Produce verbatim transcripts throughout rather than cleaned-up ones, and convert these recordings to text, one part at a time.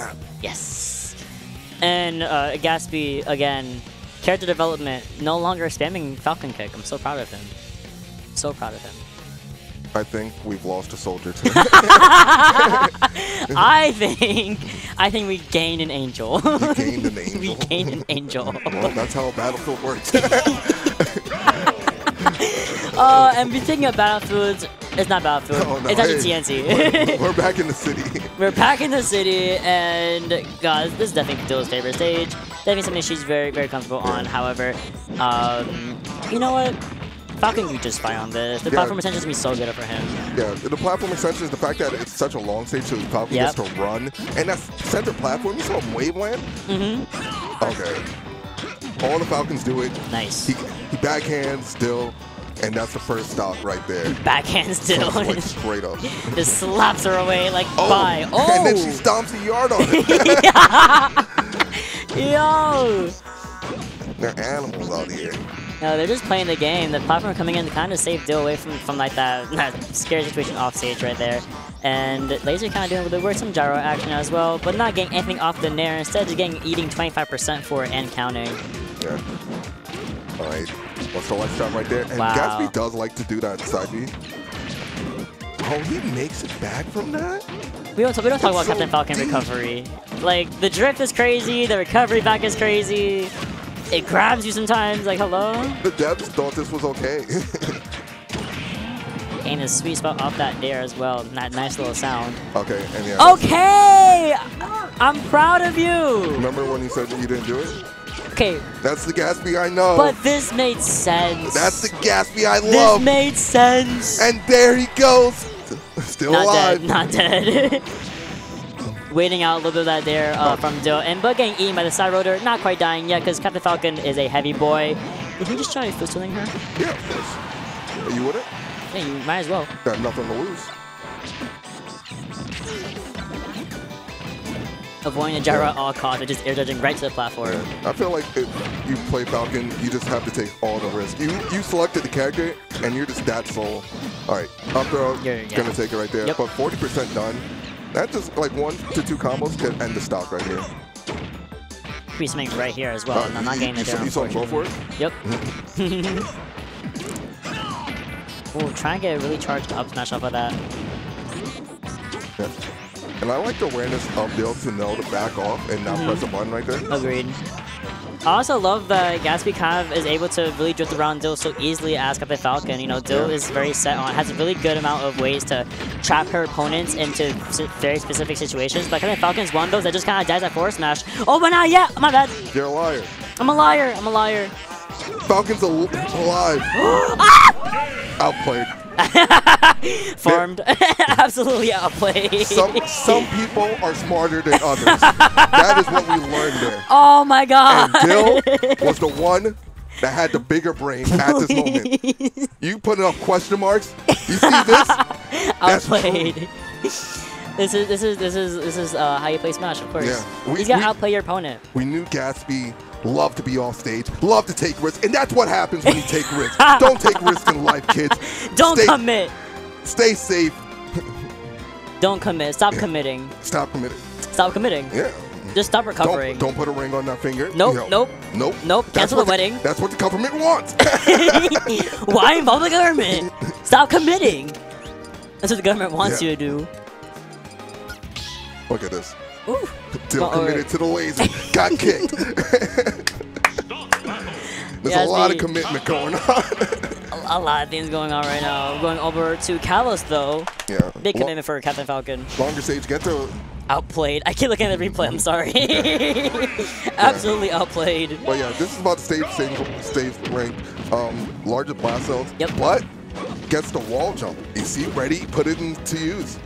Forever. Yes. And uh, Gatsby, again, character development, no longer spamming Falcon Kick. I'm so proud of him. So proud of him. I think we've lost a soldier today. I think I think we gained an angel. We gained an angel. We gained an angel. Well, that's how Battlefield works. uh, and we're thinking of Battlefields. It's not Battlefield. Oh, no. It's actually T N C. We're, we're back in the city. We're back in the city, and guys, this is definitely Dill's favorite stage. Definitely something she's very, very comfortable on. However, um, you know what? Falcon can just spy on this. The yeah. platform extension is going to be so good for him. Yeah, the platform extension is the fact that it's such a long stage, so Falcon yep. gets to run. And that center platform, you saw him waveland? Mm-hmm. Okay. All the Falcons do it. Nice. He, he backhands Dill, and that's the first stop right there. He backhands Dill. So like straight up. Just slaps her away like, oh, bye. Oh. And then she stomps a yard on it. Yo. They're animals out here. No, they're just playing the game. The platform coming in to kind of save Dill away from, from like that, that scary situation off stage right there. And Laser kind of doing a little bit worse, some gyro action as well, but not getting anything off the nair. Instead, just getting eating twenty-five percent for it and counting. Yeah. All right. What's the last shot right there? And wow. Gatsby does like to do that side B. Oh, he makes it back from that? We don't, we don't talk about so Captain Falcon deep. recovery. Like, the drift is crazy. The recovery back is crazy. It grabs you sometimes, like, hello? The devs thought this was okay. And a sweet spot off that there as well. That nice little sound. Okay, and yeah. Okay! I'm proud of you! Remember when you said that you didn't do it? Okay. That's the Gatsby I know. But this made sense. That's the Gatsby I love. This made sense. And there he goes. Still not alive. Not dead, not dead. Waiting out a little bit of that there uh, from Dill, and but getting eaten by the side rotor, not quite dying yet because Captain Falcon is a heavy boy. Would you just try fisting her? Yeah, of course. Are you with it? Yeah, you might as well. Got nothing to lose. Avoiding a gyro yeah. at all costs, just air judging right to the platform. Yeah. I feel like if you play Falcon, you just have to take all the risk. You you selected the character, and you're just that soul. All right, up throw, yeah. gonna take it right there, yep. but forty percent done. That just like one to two combos could end the stock right here. He's making right here as well. Uh, and I'm not getting it down. You saw him go for it? Yep. Ooh, try and get really charged up smash off of that. Yeah. And I like the awareness of Dill to know to back off and not mm-hmm. press a button right there. Agreed. I also love that Gatsby kind of is able to really drift around Dill so easily as Captain Falcon. You know, Dill yeah. is very set on, has a really good amount of ways to trap her opponents into very specific situations. But Captain Falcon is one of those that just kind of dies at forward smash. Oh, but not yet! My bad. You're a liar. I'm a liar. I'm a liar. Falcon's al alive. Outplayed. Farmed. Absolutely outplayed. Some some people are smarter than others. That is what we learned there. Oh my god. And Dill was the one that had the bigger brain Please. at this moment. You put enough question marks. You see this? Outplayed. This is this is this is this is uh, how you play Smash, of course. Yeah. We, you gotta we, outplay your opponent. We knew Gatsby loved to be off stage, loved to take risks, and that's what happens when you take risks. Don't take risks in life, kids. Don't stay, commit. Stay safe. Don't commit. Stop yeah. committing. Stop committing. Stop committing. Yeah. Just stop recovering. Don't, don't put a ring on that finger. Nope. You know, nope. Nope. Nope. Cancel the, the wedding. That's what the government wants. Why involve the government? Stop committing. That's what the government wants yeah. you to do. Look at this. Ooh. Dill Not committed over. to the laser. Got kicked. There's yeah, a lot me. of commitment going on. a, a lot of things going on right now. Going over to Kalos, though. Yeah. Big commitment Long for Captain Falcon. Longer stage, get to... Outplayed. I keep looking at the replay, I'm sorry. yeah. Absolutely yeah. outplayed. But yeah, this is about the stage, stage, stage ranked. Um, larger blast cells. Yep. But gets the wall jump. You see, ready, put it into use.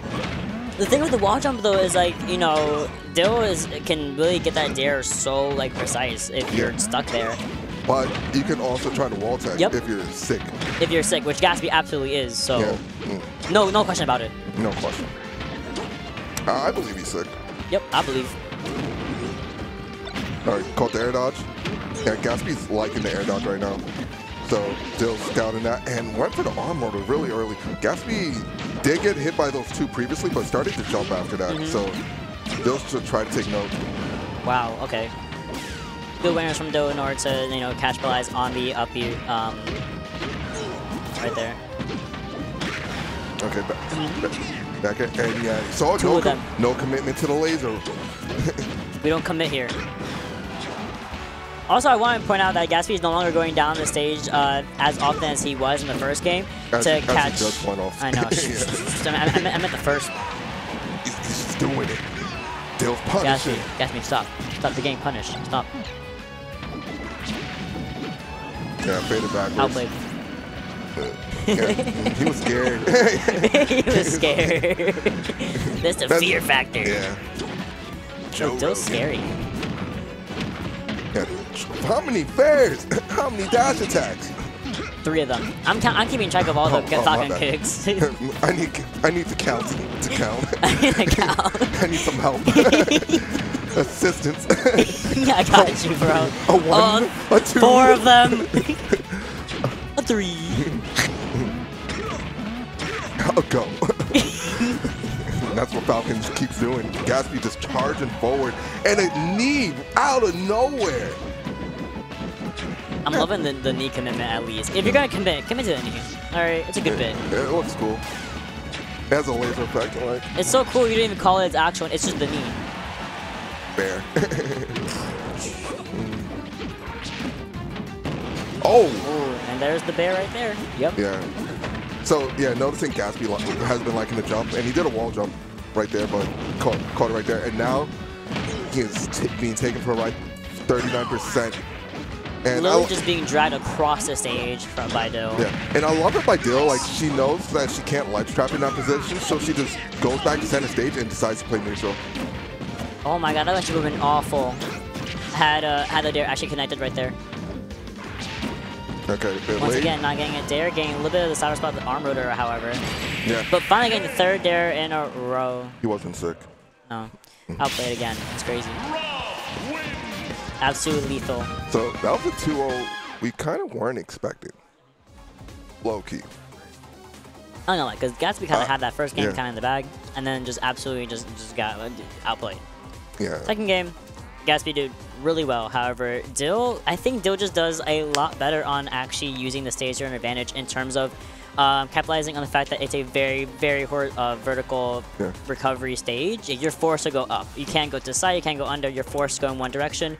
The thing with the wall jump though is like, you know, Dill is can really get that dare so like precise if yeah. you're stuck there. But you can also try to wall tech yep. if you're sick. If you're sick, which Gatsby absolutely is, so yeah. mm. no no question about it. No question. Uh, I believe he's sick. Yep, I believe. Alright, caught the air dodge. Yeah, Gatsby's liking the air dodge right now. So Dill's down in that and went for the arm rotor really early. Gatsby did get hit by those two previously, but started to jump after that. Mm-hmm. So Dill should try to take note. Wow, okay. Good awareness from Dill in order to, you know, catch Belize on the up view. Um, right there. Okay, back. Mm-hmm. Back at and yeah. So no, com no commitment to the laser. We don't commit here. Also, I want to point out that Gatsby is no longer going down the stage uh, as often as he was in the first game as, to as catch. Just went off. I know. I, I, I meant the first. He's, he's just doing it. Dill's punishing. Gatsby, Gatsby, stop! Stop the game. Punish. Stop. Yeah, I faded backwards. Outplayed. Yeah, he was scared. He was scared. That's the fear factor. Yeah. Joe Dill's scary. Yeah. How many fares? How many dash attacks? Three of them. I'm I'm keeping track of all the oh, Falcon oh, kicks. I need I need to count to count. I need to count. I need some help. Assistance. Yeah, I got oh, you, bro. A one, oh, a two, four of them. A three. I'll go. That's what Falcon keeps doing. Gatsby just charging forward and a knee out of nowhere. I'm yeah. loving the, the knee commitment at least. If you're gonna commit, commit to the knee. All right, it's a good yeah, bit. Yeah, it looks cool. It has a laser effect. Like it's so cool. You didn't even call it its actual. It's just the knee. Fair. Oh. Ooh, and there's the bear right there. Yep. Yeah. So yeah, noticing Gatsby has been liking the jump, and he did a wall jump right there, but caught, caught it right there, and now he is t being taken for like thirty-nine percent. And literally just being dragged across the stage from by Dill. Yeah, and I love it by Dill. Like she knows that she can't ledge trap in that position, so she just goes back to center stage and decides to play neutral. Oh my god, that actually would have been awful. Had uh, had the dare actually connected right there. Okay, once late. Again, not getting a dare, getting a little bit of the cyber spot, the arm rotor, however. Yeah. But finally getting the third dare in a row. He wasn't sick. No. I'll play it again. It's crazy. Absolutely lethal. So that was a two oh we kind of weren't expecting. Low key. I don't know, because Gatsby kind of uh, had that first game yeah. kind of in the bag, and then just absolutely just, just got outplayed. Yeah. Second game, Gatsby did really well. However, Dill, I think Dill just does a lot better on actually using the stage to an advantage in terms of um, capitalizing on the fact that it's a very, very hor uh, vertical yeah. recovery stage. You're forced to go up. You can't go to the side. You can't go under. You're forced to go in one direction.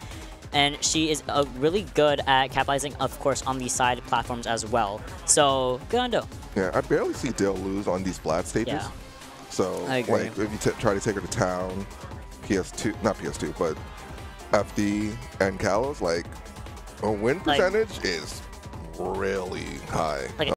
And she is uh, really good at capitalizing, of course, on these side platforms as well. So good on Dill. Yeah, I barely see Dill lose on these flat stages. Yeah. So like, if you t try to take her to town, P S two, not P S two, but F D and Kalos, like, a win percentage like, is really high. Like